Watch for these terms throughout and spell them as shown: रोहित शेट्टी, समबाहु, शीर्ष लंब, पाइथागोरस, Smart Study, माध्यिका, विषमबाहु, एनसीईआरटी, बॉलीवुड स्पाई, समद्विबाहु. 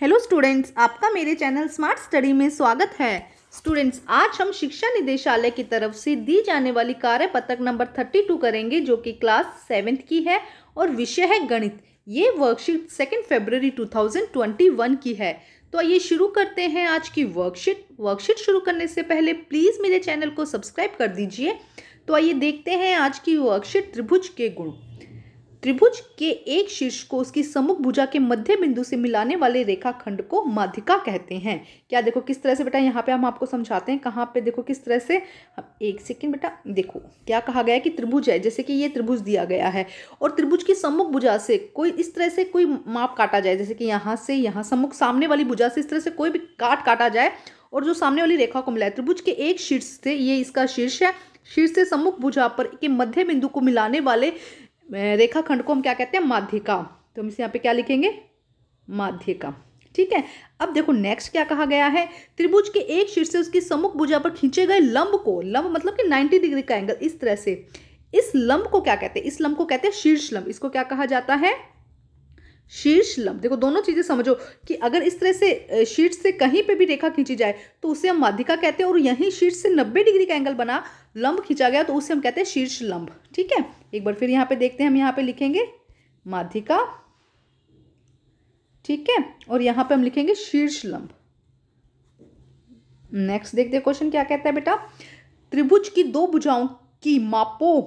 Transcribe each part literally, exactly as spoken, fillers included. Hello students, आपका मेरे channel smart study में स्वागत है। स्टूडेंट्स, आज हम शिक्षा निदेशालय की तरफ से दी जाने वाली कार्य पत्रक नंबर बत्तीस करेंगे, जो कि क्लास सेवेंथ की है और विषय है गणित। ये वर्कशीट सेकेंड फरवरी दो हज़ार इक्कीस की है। तो आइए शुरू करते हैं आज की वर्कशीट। वर्कशीट शुरू करने से पहले प्लीज़ मेरे चैनल को सब्सक्राइब कर दीजिए। तो आइए देखते हैं आज की वर्कशीट। त्रिभुज के गुण। त्रिभुज के एक शीर्ष को उसकी सम्मुख भुजा के मध्य बिंदु से मिलाने वाले रेखाखंड को माध्यिका कहते हैं। क्या देखो किस तरह से बेटा, यहाँ पे हम आपको समझाते हैं कहाँ पे, देखो किस तरह से। एक सेकंड बेटा, देखो क्या कहा गया है कि त्रिभुज है, जैसे कि ये त्रिभुज दिया गया है और त्रिभुज की सम्मुख भुजा से कोई इस तरह से कोई माप काटा जाए, जैसे कि यहाँ से यहाँ सम्मुख सामने वाली भुजा से इस तरह से कोई भी काट काटा जाए और जो सामने वाली रेखा को मिलाए। त्रिभुज के एक शीर्ष से, ये इसका शीर्ष है, शीर्ष से सम्मुख भुजा पर के मध्य बिंदु को मिलाने वाले रेखाखंड को हम क्या कहते हैं, माध्यिका। तो हम इसे यहाँ पे क्या लिखेंगे, माध्यिका। ठीक है, अब देखो नेक्स्ट क्या कहा गया है। त्रिभुज के एक शीर्ष से उसकी सम्मुख भुजा पर खींचे गए लंब को, लंब मतलब कि नब्बे डिग्री का एंगल, इस तरह से इस लंब को क्या कहते हैं, इस लंब को कहते हैं शीर्ष लंब। इसको क्या कहा जाता है, शीर्ष लंब। देखो दोनों चीजें समझो कि अगर इस तरह से शीर्ष से कहीं पे भी रेखा खींची जाए तो उसे हम माध्यिका कहते हैं, और यहीं शीर्ष से नब्बे डिग्री का एंगल बना लंब खींचा गया तो उसे हम कहते हैं शीर्ष लंब। ठीक है, एक बार फिर यहाँ पे देखते हैं, हम यहाँ पे लिखेंगे माध्यिका, ठीक है, और यहाँ पे हम लिखेंगे शीर्ष लंब। नेक्स्ट देखते हैं क्वेश्चन क्या कहता है बेटा। त्रिभुज की दो भुजाओं की मापों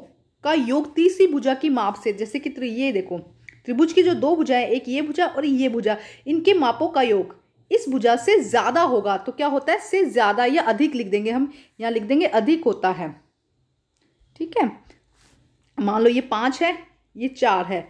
का योग तीसरी भुजा की माप से, जैसे कि ये देखो त्रिभुज की जो दो भुजाएं, एक ये भुजा और ये भुजा, इनके मापों का योग इस भुजा से ज्यादा होगा। तो क्या होता है, से ज्यादा या अधिक लिख देंगे, हम यहाँ लिख देंगे अधिक होता है। ठीक है, मान लो ये पाँच है, ये चार है,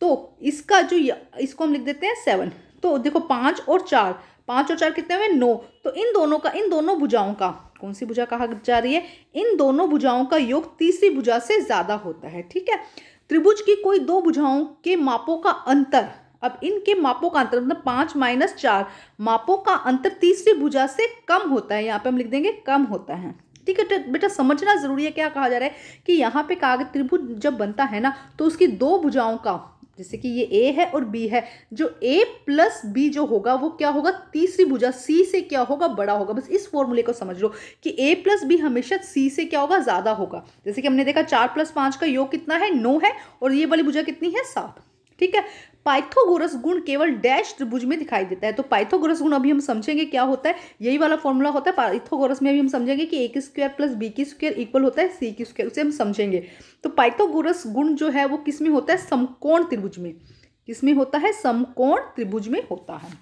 तो इसका जो, इसको हम लिख देते हैं सेवन। तो देखो पाँच और चार, पाँच और चार कितने हुए, नौ। तो इन दोनों का, इन दोनों भुजाओं का, कौन सी भुजा कहा जा रही है, इन दोनों भुजाओं का योग तीसरी भुजा से ज्यादा होता है। ठीक है, त्रिभुज की कोई दो भुजाओं के मापों का अंतर, अब इनके मापों का अंतर मतलब पाँच माइनस चार, मापों का अंतर तीसरी भुजा से कम होता है। यहाँ पे हम लिख देंगे कम होता है। ठीक है बेटा, समझना जरूरी है क्या कहा जा रहा है कि यहाँ पे कहा गया त्रिभुज जब बनता है ना तो उसकी दो भुजाओं का, जैसे कि ये ए है और बी है, जो ए प्लस बी जो होगा वो क्या होगा, तीसरी भुजा सी से क्या होगा, बड़ा होगा। बस इस फॉर्मूले को समझ लो कि ए प्लस बी हमेशा सी से क्या होगा, ज़्यादा होगा। जैसे कि हमने देखा चार प्लस पाँच का योग कितना है, नौ है, और ये वाली भुजा कितनी है, सात। ठीक है, पाइथागोरस गुण केवल डैश त्रिभुज में दिखाई देता है। तो पाइथागोरस गुण अभी हम समझेंगे क्या होता है, यही वाला फॉर्मूला होता है पाइथागोरस में। अभी हम समझेंगे कि ए की स्क्वायर प्लस बी की स्क्वायर इक्वल होता है सी की स्क्वायर, उसे हम समझेंगे। तो पाइथागोरस गुण जो है वो किस में होता है, समकोण त्रिभुज में। किस में होता है, समकोण त्रिभुज में होता है।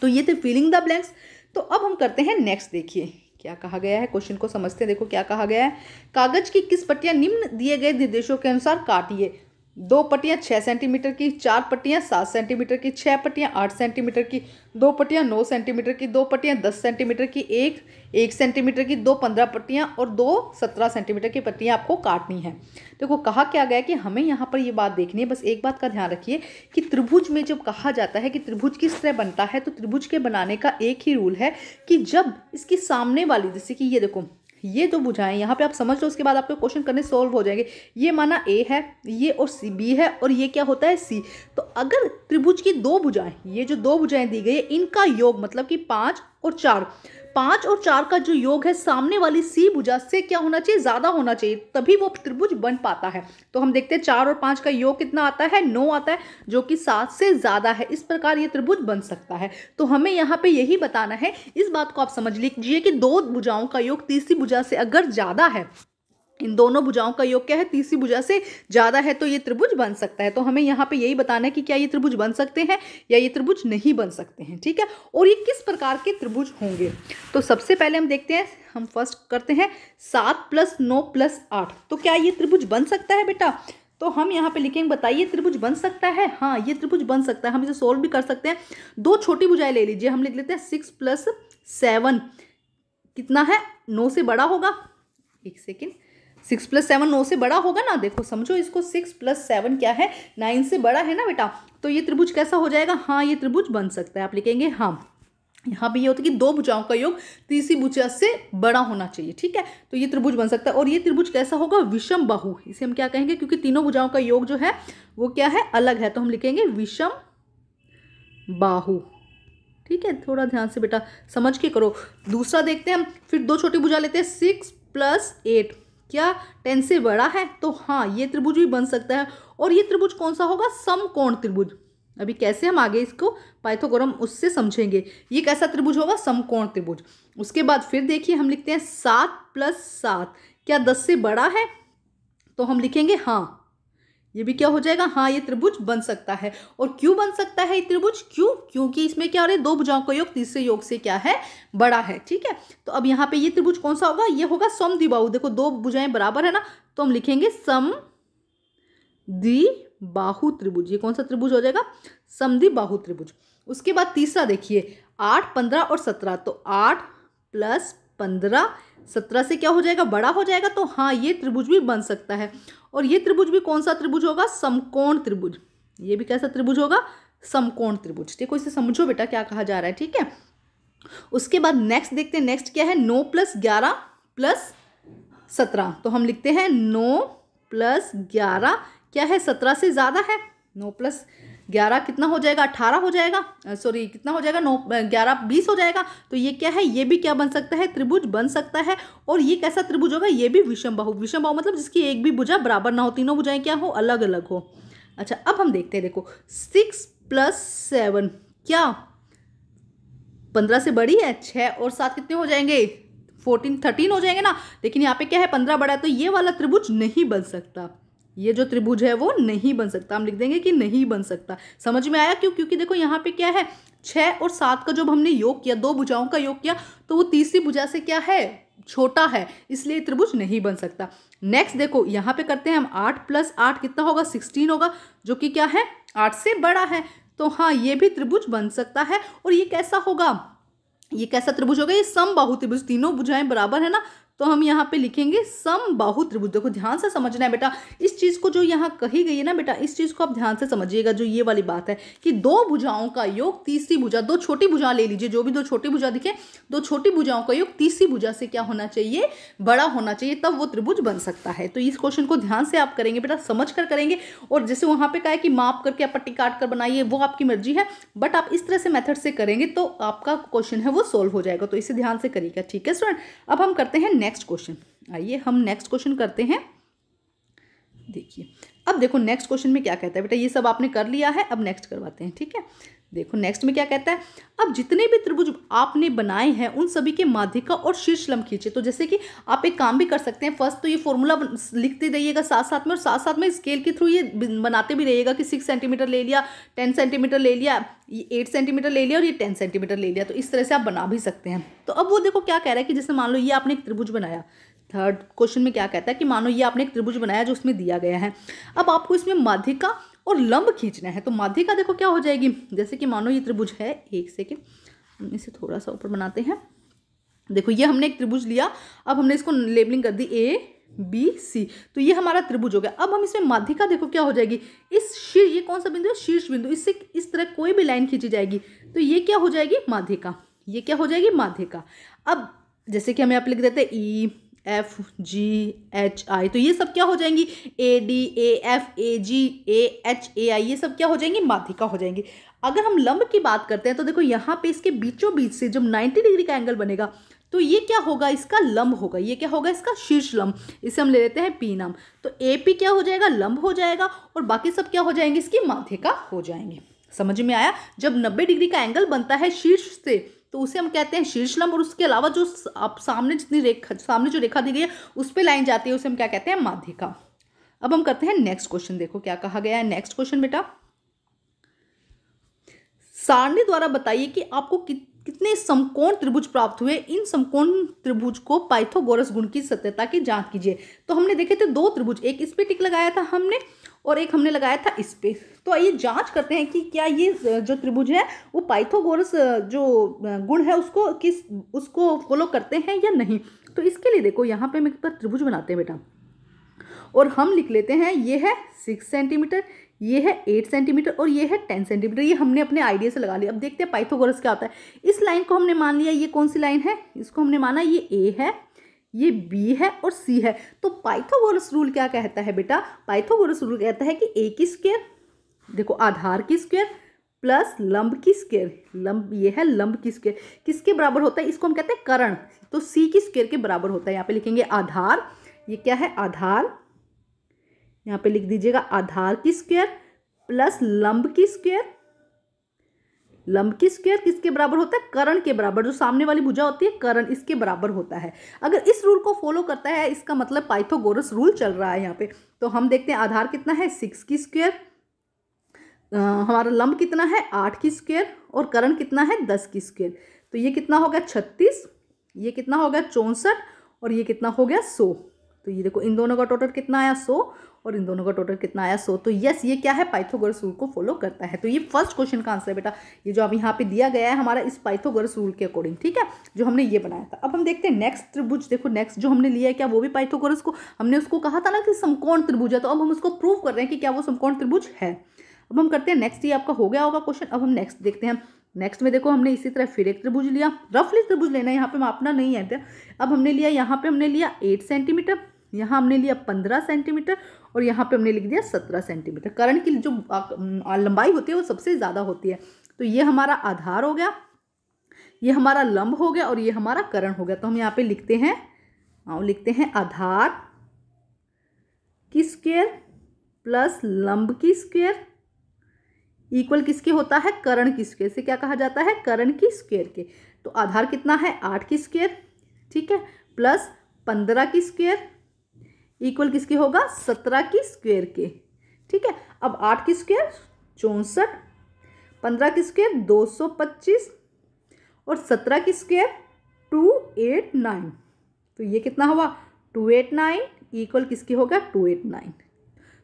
तो ये थे फिलिंग द ब्लैंक्स। तो अब हम करते हैं नेक्स्ट। देखिए क्या कहा गया है, क्वेश्चन को समझते हैं। देखो क्या कहा गया है, कागज की किस पट्टियां निम्न दिए गए निर्देशों के अनुसार काटिए। दो पट्टियाँ छः सेंटीमीटर की, चार पट्टियाँ सात सेंटीमीटर की, छः पट्टियाँ आठ सेंटीमीटर की, दो पट्टियाँ नौ सेंटीमीटर की, दो पट्टियाँ दस सेंटीमीटर की, एक एक सेंटीमीटर की, दो पंद्रह पट्टियाँ और दो सत्रह सेंटीमीटर की पट्टियाँ आपको काटनी है। देखो कहा क्या गया कि हमें यहाँ पर ये बात देखनी है। बस एक बात का ध्यान रखिए कि त्रिभुज में जब कहा जाता है कि त्रिभुज किस तरह बनता है, तो त्रिभुज के बनाने का एक ही रूल है कि जब इसकी सामने वाली, जैसे कि ये देखो ये जो भुजाएं यहाँ पे आप समझ लो, उसके बाद आपके क्वेश्चन करने सॉल्व हो जाएंगे। ये माना ए है, ये और सी बी है, और ये क्या होता है, सी। तो अगर त्रिभुज की दो भुजाएं, ये जो दो भुजाएं दी गई है, इनका योग मतलब कि पाँच और चार, पाँच और चार का जो योग है सामने वाली सी भुजा से क्या होना चाहिए, ज़्यादा होना चाहिए, तभी वो त्रिभुज बन पाता है। तो हम देखते हैं चार और पाँच का योग कितना आता है, नौ आता है, जो कि सात से ज़्यादा है। इस प्रकार ये त्रिभुज बन सकता है। तो हमें यहाँ पे यही बताना है। इस बात को आप समझ लीजिए कि दो भुजाओं का योग तीसरी भुजा से अगर ज़्यादा है, इन दोनों भुजाओं का योग क्या है, तीसरी भुजा से ज़्यादा है, तो ये त्रिभुज बन सकता है। तो हमें यहाँ पे यही बताना है कि क्या ये त्रिभुज बन सकते हैं या ये त्रिभुज नहीं बन सकते हैं। ठीक है, और ये किस प्रकार के त्रिभुज होंगे। तो सबसे पहले हम देखते हैं, हम फर्स्ट करते हैं सात प्लस नौ प्लस आठ। तो क्या ये त्रिभुज बन सकता है बेटा, तो हम यहाँ पे लिखेंगे, बताइए त्रिभुज बन सकता है। हाँ, ये त्रिभुज बन सकता है, हम इसे सोल्व भी कर सकते हैं। दो छोटी भुजाएं ले लीजिए, हम लिख लेते हैं सिक्स प्लस सेवन कितना है, नौ से बड़ा होगा। एक सेकेंड, सिक्स प्लस सेवन नौ से बड़ा होगा ना, देखो समझो इसको, सिक्स प्लस सेवन क्या है, नाइन से बड़ा है ना बेटा। तो ये त्रिभुज कैसा हो जाएगा, हाँ ये त्रिभुज बन सकता है, आप लिखेंगे हाँ। यहाँ भी ये होता है कि दो भुजाओं का योग तीसरी भुजा से बड़ा होना चाहिए। ठीक है, तो ये त्रिभुज बन सकता है। और ये त्रिभुज कैसा होगा, विषम बाहु, इसे हम क्या कहेंगे, क्योंकि तीनों भुजाओं का योग जो है वो क्या है, अलग है, तो हम लिखेंगे विषम बाहु। ठीक है, थोड़ा ध्यान से बेटा समझ के करो। दूसरा देखते हैं हम, फिर दो छोटी भुजा लेते हैं, सिक्स प्लस एट क्या टेन से बड़ा है, तो हाँ ये त्रिभुज भी बन सकता है। और ये त्रिभुज कौन सा होगा, समकोण त्रिभुज। अभी कैसे हम आगे इसको पाइथागोरस उससे समझेंगे, ये कैसा त्रिभुज होगा, समकोण त्रिभुज। उसके बाद फिर देखिए हम लिखते हैं सात प्लस सात क्या दस से बड़ा है, तो हम लिखेंगे हाँ, ये भी क्या हो जाएगा, हाँ ये त्रिभुज बन सकता है। और क्यों बन सकता है ये त्रिभुज, क्यों, क्योंकि इसमें क्या हो रहा है, दो भुजाओं का योग तीसरे योग से क्या है, बड़ा है। ठीक है, तो अब यहाँ पे ये त्रिभुज कौन सा होगा, ये होगा समद्विबाहु। देखो दो भुजाएं बराबर है ना, तो हम लिखेंगे समद्विबाहु त्रिभुज। ये कौन सा त्रिभुज हो जाएगा, समद्विबाहु त्रिभुज। उसके बाद तीसरा देखिए, आठ पंद्रह और सत्रह, तो आठ प्लस पंद्रह सत्रह से क्या हो जाएगा, बड़ा हो जाएगा, तो हाँ ये त्रिभुज भी बन सकता है। और ये त्रिभुज भी कौन सा त्रिभुज होगा, समकोण त्रिभुज। ये भी कैसा त्रिभुज होगा, समकोण त्रिभुज। देखो इसे समझो बेटा क्या कहा जा रहा है, ठीक है। उसके बाद नेक्स्ट देखते हैं, नेक्स्ट क्या है, नौ प्लस ग्यारह प्लस सत्रह, तो हम लिखते हैं नौ प्लस ग्यारह क्या है, सत्रह से ज़्यादा है। नौ प्लस ग्यारह कितना हो जाएगा, अठारह हो जाएगा, सॉरी कितना हो जाएगा, नौ ग्यारह बीस हो जाएगा। तो ये क्या है, ये भी क्या बन सकता है, त्रिभुज बन सकता है। और ये कैसा त्रिभुज होगा, ये भी विषमबाहु। विषमबाहु मतलब जिसकी एक भी भुजा बराबर ना हो, तीनों भुजाएं क्या हो, अलग अलग हो। अच्छा अब हम देखते हैं, देखो सिक्स प्लस सेवन क्या पंद्रह से बड़ी है, छः और सात कितने हो जाएंगे, फोर्टीन थर्टीन हो जाएंगे ना। लेकिन यहाँ पे क्या है, पंद्रह बड़ा है, तो ये वाला त्रिभुज नहीं बन सकता, ये जो त्रिभुज है वो नहीं बन सकता। हम लिख देंगे कि नहीं बन सकता। समझ में आया क्यों, क्योंकि देखो यहाँ पे क्या है, छः और सात का जब हमने योग किया, दो भुजाओं का योग किया, तो वो तीसरी भुजा से क्या है, छोटा है, इसलिए त्रिभुज नहीं बन सकता। नेक्स्ट देखो यहाँ पे करते हैं हम, आठ प्लस आठ कितना होगा, सिक्सटीन होगा, जो कि क्या है, आठ से बड़ा है, तो हाँ ये भी त्रिभुज बन सकता है। और ये कैसा होगा, ये कैसा त्रिभुज होगा, ये समबाहु त्रिभुज, तीनों भुजाएं बराबर है ना, तो हम यहाँ पे लिखेंगे समबाहु त्रिभुज। देखो ध्यान से समझना है बेटा, इस चीज़ को जो यहाँ कही गई है ना बेटा, इस चीज़ को आप ध्यान से समझिएगा। जो ये वाली बात है कि दो भुजाओं का योग तीसरी भुजा, दो छोटी भुजा ले लीजिए, जो भी दो छोटी भुजा दिखे, दो छोटी भुजाओं का योग तीसरी भुजा से क्या होना चाहिए, बड़ा होना चाहिए, तब वो त्रिभुज बन सकता है। तो इस क्वेश्चन को ध्यान से आप करेंगे बेटा, समझ कर करेंगे। और जैसे वहाँ पर कहा है कि माप करके आप पट्टी काट कर बनाइए, वो आपकी मर्जी है, बट आप इस तरह से मेथड से करेंगे तो आपका क्वेश्चन है वो सोल्व हो जाएगा। तो इसे ध्यान से करिएगा, ठीक है स्टूडेंट। अब हम करते हैं नेक्स्ट क्वेश्चन, आइए हम नेक्स्ट क्वेश्चन करते हैं। देखिए अब देखो नेक्स्ट क्वेश्चन में क्या कहता है बेटा, ये सब आपने कर लिया है, अब नेक्स्ट करवाते हैं, ठीक है। देखो नेक्स्ट में क्या कहता है, अब जितने भी त्रिभुज आपने बनाए हैं उन सभी के माध्यिका और शीर्ष लम्ब खींचे। तो जैसे कि आप एक काम भी कर सकते हैं, फर्स्ट तो ये फॉर्मूला लिखते रहिएगा साथ साथ में, और साथ साथ में स्केल के थ्रू ये बनाते भी रहिएगा कि सिक्स सेंटीमीटर ले लिया, टेन सेंटीमीटर ले लिया, ये एट सेंटीमीटर ले लिया और ये टेन सेंटीमीटर ले लिया। तो इस तरह से आप बना भी सकते हैं। तो अब वो देखो क्या कह रहा है कि जैसे मान लो ये आपने एक त्रिभुज बनाया, थर्ड क्वेश्चन में क्या कहता है कि मानो ये आपने एक त्रिभुज बनाया जो उसमें दिया गया है, अब आपको इसमें माध्यिका और लंब खींचना है। तो माध्यिका देखो क्या हो जाएगी, जैसे कि मानो ये त्रिभुज है, एक सेकेंड इसे थोड़ा सा ऊपर बनाते हैं। देखो ये हमने एक त्रिभुज लिया, अब हमने इसको लेबलिंग कर दी ए बी सी, तो ये हमारा त्रिभुज हो गया। अब हम इसमें माध्यिका देखो क्या हो जाएगी, इस शीर्ष, ये कौन सा बिंदु है, शीर्ष बिंदु, इससे इस तरह कोई भी लाइन खींची जाएगी, तो ये क्या हो जाएगी, माध्यिका। ये क्या हो जाएगी, माध्यिका। अब जैसे कि हम यहाँ पे लिख देते हैं E F G H I, तो ये सब क्या हो जाएंगी, A D A F A G A H A I, ये सब क्या हो जाएंगी, माध्यिका हो जाएंगी। अगर हम लंब की बात करते हैं तो देखो यहाँ पे इसके बीचों बीच से जब नाइन्टी डिग्री का एंगल बनेगा तो ये क्या होगा, इसका लंब होगा। ये क्या होगा, इसका शीर्ष लंब, इसे हम ले लेते हैं पी नाम। तो ए पी क्या हो जाएगा, लंब हो जाएगा, और बाकी सब क्या हो जाएंगे, इसकी माध्यिका हो जाएंगे। समझ में आया। जब नब्बे डिग्री का एंगल बनता है शीर्ष से तो उसे हम कहते हैं शीर्षलंब, और उसके अलावा जो आप सामने जितनी रेखा, सामने जो रेखा दी गई है उस पे लाइन जाती है, उसे हम क्या कहते हैं, माध्यिका। अब हम करते हैं नेक्स्ट क्वेश्चन। देखो क्या कहा गया है नेक्स्ट क्वेश्चन बेटा, सारणी द्वारा बताइए कि आपको कि, कितने समकोण त्रिभुज प्राप्त हुए, इन समकोण त्रिभुज को पाइथागोरस गुण की सत्यता की जांच कीजिए। तो हमने देखे थे दो त्रिभुज, एक इस पे टिक लगाया था हमने और एक हमने लगाया था इस पे। तो आइए जांच करते हैं कि क्या ये जो त्रिभुज है वो पाइथागोरस जो गुण है उसको किस उसको फॉलो करते हैं या नहीं। तो इसके लिए देखो यहाँ पे हम एक त्रिभुज बनाते हैं बेटा, और हम लिख लेते हैं ये है सिक्स सेंटीमीटर, ये है एट सेंटीमीटर और ये है टेन सेंटीमीटर। ये हमने अपने आइडिया से लगा लिया। अब देखते हैं पाइथागोरस क्या होता है। इस लाइन को हमने मान लिया, ये कौन सी लाइन है, इसको हमने माना ये ए है, ये बी है और सी है। तो पाइथागोरस रूल क्या कहता है बेटा, पाइथागोरस रूल कहता है कि ए की स्क्वायर, देखो आधार की स्क्वायर प्लस लंब की स्क्वायर, लंब ये है लंब की स्क्वायर किसके बराबर होता है, इसको हम कहते हैं कर्ण, तो सी की स्क्वायर के बराबर होता है। यहाँ पे लिखेंगे आधार, ये क्या है आधार, यहाँ पे लिख दीजिएगा आधार की स्क्वायर प्लस लंब की स्क्वायर, लंब की स्क्वायर किसके बराबर होता है, कर्ण के बराबर, जो सामने वाली भुजा होती है कर्ण इसके बराबर होता है। अगर इस रूल को फॉलो करता है, इसका मतलब पाइथागोरस रूल चल रहा है यहाँ पे। तो हम देखते हैं आधार कितना है सिक्स की स्क्वायर, हमारा लंब कितना है आठ की स्क्वायर और कर्ण कितना है दस की स्क्वायर। तो ये कितना हो गया छत्तीस, ये कितना हो गया चौंसठ और ये कितना हो गया सौ। तो ये देखो इन दोनों का टोटल कितना आया सौ और इन दोनों का टोटल कितना आया सौ। तो यस ये क्या है पाइथागोरस रूल को फॉलो करता है। तो ये फर्स्ट क्वेश्चन का आंसर है बेटा, ये जो अब यहाँ पे दिया गया है हमारा इस पाइथागोरस रूल के अकॉर्डिंग, ठीक है, जो हमने ये बनाया था। अब हम देखते हैं नेक्स्ट त्रिभुज, देखो नेक्स्ट जो हमने लिया है क्या वो भी पाइथागोरस को, हमने उसको कहा था ना कि समकोण त्रिभुज है, तो अब हम उसको प्रूव कर रहे हैं कि क्या वो समकोण त्रिभुज है। अब हम करते हैं नेक्स्ट, ये आपका हो गया होगा क्वेश्चन। अब हम नेक्स्ट देखते हैं, नेक्स्ट में देखो हमने इसी तरह फिर एक त्रिभुज लिया, रफली त्रिभुज लेना है यहाँ पे, मापना नहीं है। तो अब हमने लिया, यहाँ पे हमने लिया आठ सेंटीमीटर, यहाँ हमने लिया पंद्रह सेंटीमीटर और यहाँ पे हमने लिख दिया सत्रह सेंटीमीटर। कर्ण की जो लंबाई होती है वो सबसे ज़्यादा होती है। तो ये हमारा आधार हो गया, ये हमारा लंब हो गया और ये हमारा कर्ण हो गया। तो हम यहाँ पे लिखते हैं, आओ लिखते हैं आधार की स्क्वायर प्लस लंब की स्क्वायर इक्वल किसके होता है कर्ण की स्क्वायर से, क्या कहा जाता है कर्ण की स्क्वायर के। तो आधार कितना है आठ की स्क्वायर, ठीक है, प्लस पंद्रह की स्क्वायर इक्वल किसके होगा सत्रह की स्क्वायर के, ठीक है। अब आठ की स्क्वायर चौंसठ, पंद्रह की स्क्वायर दो सौ पच्चीस और सत्रह की स्क्वायर टू एट नाइन। तो ये कितना हुआ टू एट नाइन इक्वल किसके होगा टू एट नाइन।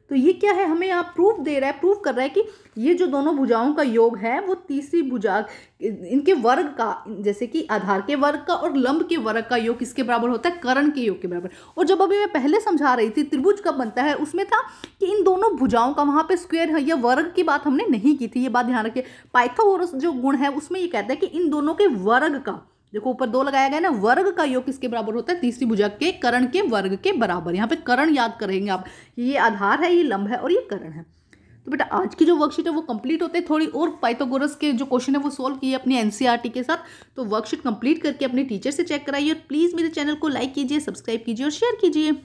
तो ये क्या है हमें यहाँ प्रूफ दे रहा है, प्रूफ कर रहा है कि ये जो दोनों भुजाओं का योग है वो तीसरी भुजा इनके वर्ग का, जैसे कि आधार के वर्ग का और लंब के वर्ग का योग किसके बराबर होता है कर्ण के योग के बराबर। और जब अभी मैं पहले समझा रही थी त्रिभुज कब बनता है, उसमें था कि इन दोनों भुजाओं का वहाँ पे स्क्वायर है, या वर्ग की बात हमने नहीं की थी, ये बात ध्यान रखिए। पाइथागोरस जो गुण है उसमें ये कहता है कि इन दोनों के वर्ग का, देखो ऊपर दो लगाया गया ना, वर्ग का योग किसके बराबर होता है तीसरी भुजा के कर्ण के वर्ग के बराबर। यहाँ पे कर्ण याद करेंगे आप, ये आधार है, ये लंब है और ये कर्ण है। तो बेटा आज की जो वर्कशीट है वो कंप्लीट होते हैं, थोड़ी और पाइथागोरस के जो क्वेश्चन है वो सॉल्व किए अपनी एनसीईआरटी के साथ। तो वर्कशीट कंप्लीट करके अपने टीचर से चेक कराइए और प्लीज़ मेरे चैनल को लाइक कीजिए, सब्सक्राइब कीजिए और शेयर कीजिए।